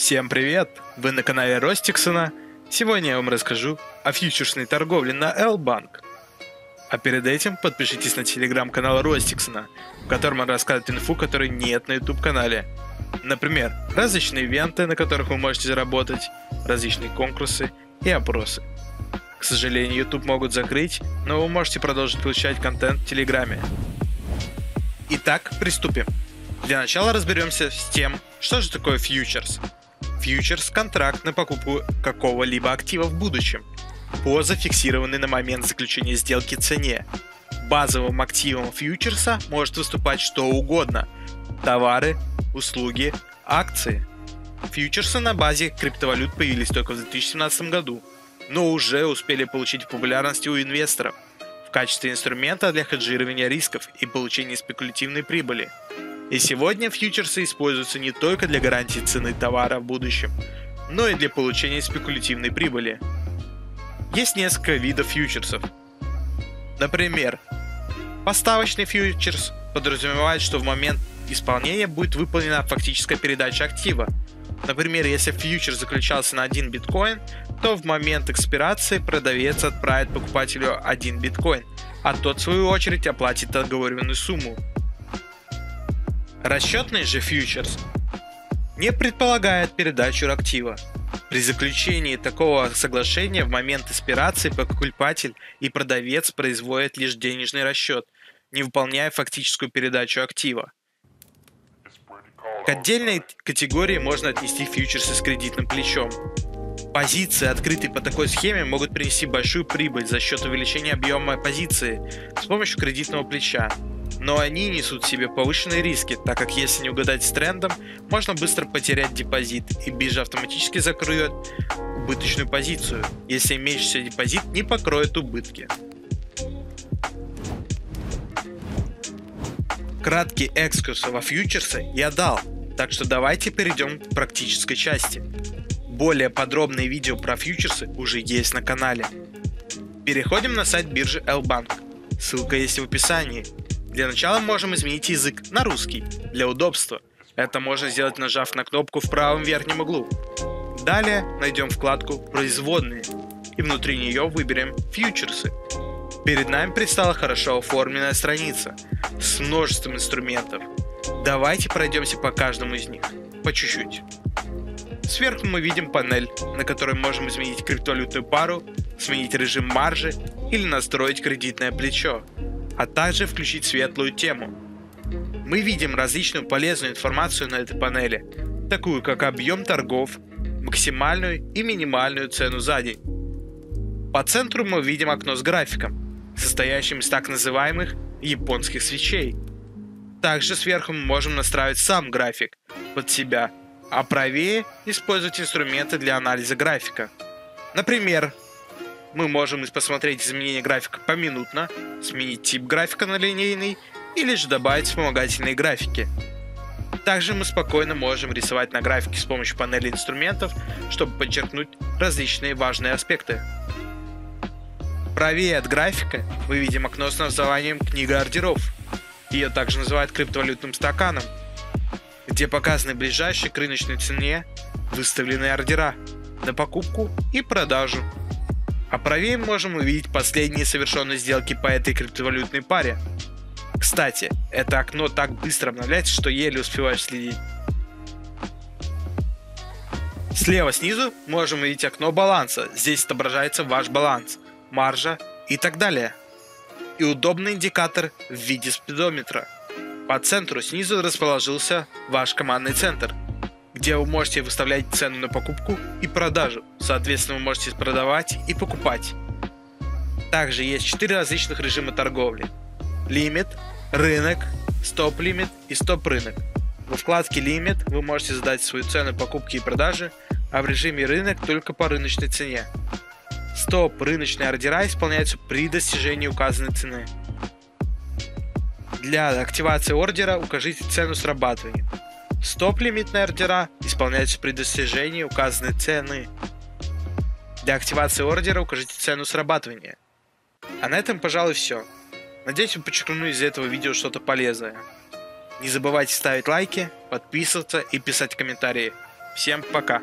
Всем привет! Вы на канале Ростиксона. Сегодня я вам расскажу о фьючерсной торговле на LBank. А перед этим подпишитесь на телеграм-канал Ростиксона, в котором он рассказывает инфу, которой нет на YouTube-канале. Например, различные ивенты, на которых вы можете заработать, различные конкурсы и опросы. К сожалению, YouTube могут закрыть, но вы можете продолжить получать контент в Телеграме. Итак, приступим. Для начала разберемся с тем, что же такое фьючерс. Фьючерс – контракт на покупку какого-либо актива в будущем по зафиксированной на момент заключения сделки цене. Базовым активом фьючерса может выступать что угодно – товары, услуги, акции. Фьючерсы на базе криптовалют появились только в 2017 году, но уже успели получить популярность у инвесторов в качестве инструмента для хеджирования рисков и получения спекулятивной прибыли. И сегодня фьючерсы используются не только для гарантии цены товара в будущем, но и для получения спекулятивной прибыли. Есть несколько видов фьючерсов. Например, поставочный фьючерс подразумевает, что в момент исполнения будет выполнена фактическая передача актива. Например, если фьючерс заключался на 1 биткоин, то в момент экспирации продавец отправит покупателю 1 биткоин, а тот в свою очередь оплатит оговоренную сумму. Расчетный же фьючерс не предполагает передачу актива. При заключении такого соглашения в момент экспирации покупатель и продавец производят лишь денежный расчет, не выполняя фактическую передачу актива. К отдельной категории можно отнести фьючерсы с кредитным плечом. Позиции, открытые по такой схеме, могут принести большую прибыль за счет увеличения объема позиции с помощью кредитного плеча. Но они несут в себе повышенные риски, так как если не угадать с трендом, можно быстро потерять депозит, и биржа автоматически закроет убыточную позицию, если имеющийся депозит не покроет убытки. Краткий экскурс во фьючерсы я дал, так что давайте перейдем к практической части. Более подробные видео про фьючерсы уже есть на канале. Переходим на сайт биржи LBank, ссылка есть в описании. Для начала можем изменить язык на русский, для удобства. Это можно сделать, нажав на кнопку в правом верхнем углу. Далее найдем вкладку «Производные» и внутри нее выберем «Фьючерсы». Перед нами предстала хорошо оформленная страница с множеством инструментов. Давайте пройдемся по каждому из них, по чуть-чуть. Сверху мы видим панель, на которой можем изменить криптовалютную пару, сменить режим маржи или настроить кредитное плечо, а также включить светлую тему. Мы видим различную полезную информацию на этой панели, такую как объем торгов, максимальную и минимальную цену за день. По центру мы видим окно с графиком, состоящим из так называемых японских свечей. Также сверху мы можем настраивать сам график под себя, а правее использовать инструменты для анализа графика. Например, мы можем посмотреть изменения графика поминутно, сменить тип графика на линейный или же добавить вспомогательные графики. Также мы спокойно можем рисовать на графике с помощью панели инструментов, чтобы подчеркнуть различные важные аспекты. Правее от графика мы видим окно с названием «Книга ордеров». Ее также называют криптовалютным стаканом, где показаны ближайшие к рыночной цене выставленные ордера на покупку и продажу. А правее можем увидеть последние совершенные сделки по этой криптовалютной паре. Кстати, это окно так быстро обновляется, что еле успеваешь следить. Слева снизу можем увидеть окно баланса. Здесь отображается ваш баланс, маржа и так далее. И удобный индикатор в виде спидометра. По центру снизу расположился ваш командный центр, где вы можете выставлять цену на покупку и продажу, соответственно вы можете продавать и покупать. Также есть 4 различных режима торговли: лимит, рынок, стоп-лимит и стоп-рынок. Во вкладке лимит вы можете задать свою цену покупки и продажи, а в режиме рынок только по рыночной цене. Стоп-рыночные ордера исполняются при достижении указанной цены. Для активации ордера укажите цену срабатывания. Стоп-лимитные ордера исполняются при достижении указанной цены. Для активации ордера укажите цену срабатывания. А на этом, пожалуй, все. Надеюсь, вы подчеркнули из этого видео что-то полезное. Не забывайте ставить лайки, подписываться и писать комментарии. Всем пока!